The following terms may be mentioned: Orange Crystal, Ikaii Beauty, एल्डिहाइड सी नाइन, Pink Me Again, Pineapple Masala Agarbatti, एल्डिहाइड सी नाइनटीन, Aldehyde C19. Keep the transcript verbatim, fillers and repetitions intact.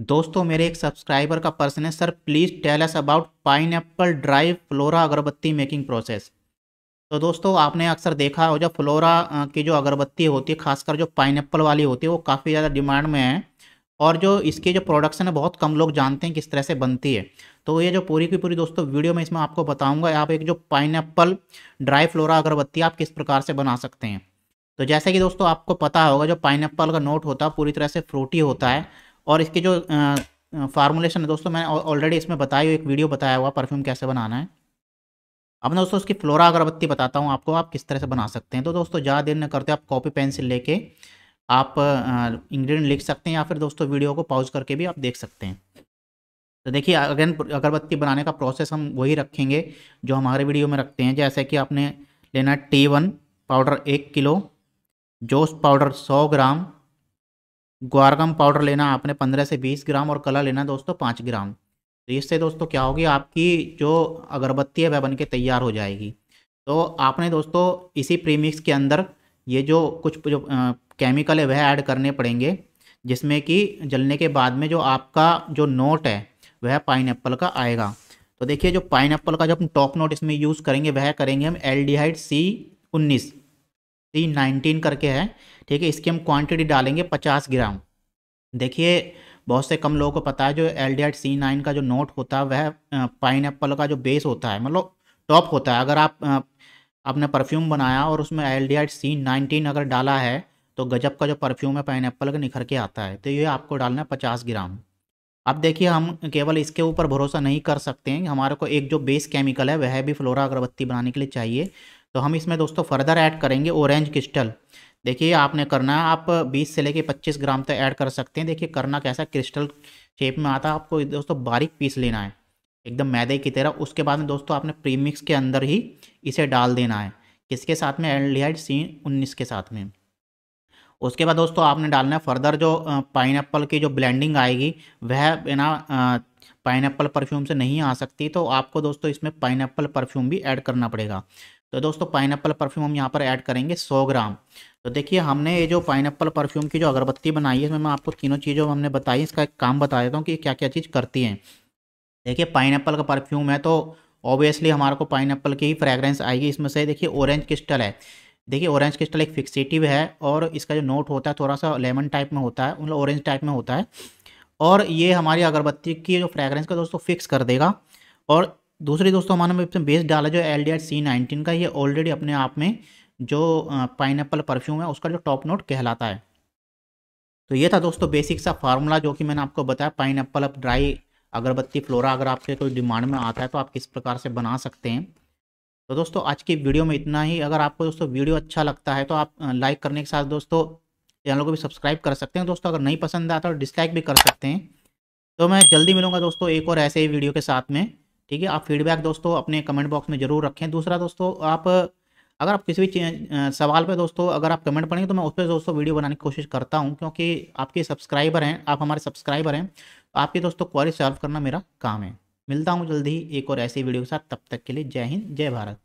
दोस्तों मेरे एक सब्सक्राइबर का प्रश्न है, sir please tell us about pineapple dry flora अगरबत्ती मेकिंग प्रोसेस। तो दोस्तों आपने अक्सर देखा हो जब फ्लोरा की जो अगरबत्ती होती है, खासकर जो पाइनएप्पल वाली होती है, वो काफ़ी ज़्यादा डिमांड में है और जो इसकी जो प्रोडक्शन है बहुत कम लोग जानते हैं किस तरह से बनती है। तो ये जो पूरी की पूरी दोस्तों वीडियो में इसमें आपको बताऊँगा आप एक जो पाइनएप्पल ड्राई फ्लोरा अगरबत्ती आप किस प्रकार से बना सकते हैं। तो जैसे कि दोस्तों आपको पता होगा जो पाइनएप्पल का नोट होता है पूरी तरह से फ्रूटी होता है और इसकी जो फार्मूलेशन है दोस्तों मैंने ऑलरेडी इसमें बताया एक वीडियो बताया हुआ परफ्यूम कैसे बनाना है। अब दोस्तों उसकी फ्लोरा अगरबत्ती बताता हूँ आपको आप किस तरह से बना सकते हैं। तो दोस्तों ज़्यादा देर न करते आप कॉपी पेंसिल लेके आप इंग्रेडिएंट लिख सकते हैं या फिर दोस्तों वीडियो को पॉज करके भी आप देख सकते हैं। तो देखिए अगेन अगरबत्ती बनाने का प्रोसेस हम वही रखेंगे जो हमारे वीडियो में रखते हैं। जैसे कि आपने लेना टी वन पाउडर एक किलो, जोश पाउडर सौ ग्राम, ग्वारगम पाउडर लेना आपने पंद्रह से बीस ग्राम और कलर लेना दोस्तों पाँच ग्राम। तो इससे दोस्तों क्या होगी आपकी जो अगरबत्ती है वह बन के तैयार हो जाएगी। तो आपने दोस्तों इसी प्रीमिक्स के अंदर ये जो कुछ जो केमिकल है वह ऐड करने पड़ेंगे जिसमें कि जलने के बाद में जो आपका जो नोट है वह पाइनएप्पल का आएगा। तो देखिए जो पाइनएप्पल का जो हम टॉप नोट इसमें यूज़ करेंगे वह करेंगे हम एल्डिहाइड सी उन्नीस सी नाइनटीन करके है, ठीक है। इसकी हम क्वांटिटी डालेंगे पचास ग्राम। देखिए बहुत से कम लोगों को पता है जो एल्डिहाइड सी नाइन का जो नोट होता है वह पाइनएप्पल का जो बेस होता है मतलब टॉप होता है। अगर आप आपने परफ्यूम बनाया और उसमें एल्डिहाइड सी नाइनटीन अगर डाला है तो गजब का जो परफ्यूम है पाइनएप्पल का निखर के आता है। तो ये आपको डालना है पचास ग्राम। अब देखिए हम केवल इसके ऊपर भरोसा नहीं कर सकते हैं, हमारे को एक जो बेस केमिकल है वह भी फ्लोरा अगरबत्ती बनाने के लिए चाहिए। तो हम इसमें दोस्तों फर्दर ऐड करेंगे ऑरेंज क्रिस्टल। देखिए आपने करना है आप बीस से लेके पच्चीस ग्राम तक ऐड कर सकते हैं। देखिए करना कैसा क्रिस्टल शेप में आता है, आपको दोस्तों बारीक पीस लेना है एकदम मैदे की तरह। उसके बाद में दोस्तों आपने प्रीमिक्स के अंदर ही इसे डाल देना है, किसके साथ में एल्डिहाइड सी उन्नीस के साथ में। उसके बाद दोस्तों आपने डालना है फर्दर जो पाइनएप्पल की जो ब्लेंडिंग आएगी वह बिना पाइनएप्पल परफ्यूम से नहीं आ सकती। तो आपको दोस्तों इसमें पाइनएप्पल परफ्यूम भी ऐड करना पड़ेगा। तो दोस्तों पाइनएप्पल परफ्यूम हम यहाँ पर ऐड करेंगे सौ ग्राम। तो देखिए हमने ये जो पाइनएप्पल परफ्यूम की जो अगरबत्ती बनाई है इसमें मैं आपको तीनों चीज़ों हमने बताई, इसका एक काम बता देता हूँ कि क्या क्या चीज़ करती हैं। देखिए पाइनएप्पल का परफ्यूम है तो ऑब्वियसली हमारे को पाइनएप्पल की ही फ्रेगरेंस आएगी। इसमें से देखिए ऑरेंज क्रिस्टल है, देखिए ऑरेंज क्रिस्टल एक फिक्सेटिव है और इसका जो नोट होता है थोड़ा सा लेमन टाइप में होता है, मतलब ऑरेंज टाइप में होता है और ये हमारी अगरबत्ती की जो फ्रेगरेंस का दोस्तों फिक्स कर देगा। और दूसरी दोस्तों हमारे इसमें बेस डाला जो एल्डिहाइड सी नाइनटीन का, ये ऑलरेडी अपने आप में जो पाइनएप्पल परफ्यूम है उसका जो टॉप नोट कहलाता है। तो ये था दोस्तों बेसिक सा फार्मूला जो कि मैंने आपको बताया पाइनएप्पल अब ड्राई अगरबत्ती फ्लोरा अगर आपके कोई डिमांड में आता है तो आप किस प्रकार से बना सकते हैं। तो दोस्तों आज की वीडियो में इतना ही। अगर आपको दोस्तों वीडियो अच्छा लगता है तो आप लाइक करने के साथ दोस्तों चैनल को भी सब्सक्राइब कर सकते हैं। दोस्तों अगर नहीं पसंद आता तो डिसलाइक भी कर सकते हैं। तो मैं जल्दी मिलूंगा दोस्तों एक और ऐसे ही वीडियो के साथ में, ठीक है। आप फीडबैक दोस्तों अपने कमेंट बॉक्स में जरूर रखें। दूसरा दोस्तों आप अगर आप किसी भी सवाल पे दोस्तों अगर आप कमेंट पढ़ेंगे तो मैं उस पर दोस्तों वीडियो बनाने की कोशिश करता हूं क्योंकि आपके सब्सक्राइबर हैं, आप हमारे सब्सक्राइबर हैं तो आपके दोस्तों क्वेरी सॉल्व करना मेरा काम है। मिलता हूँ जल्दी ही एक और ऐसी वीडियो के साथ, तब तक के लिए जय हिंद जय भारत।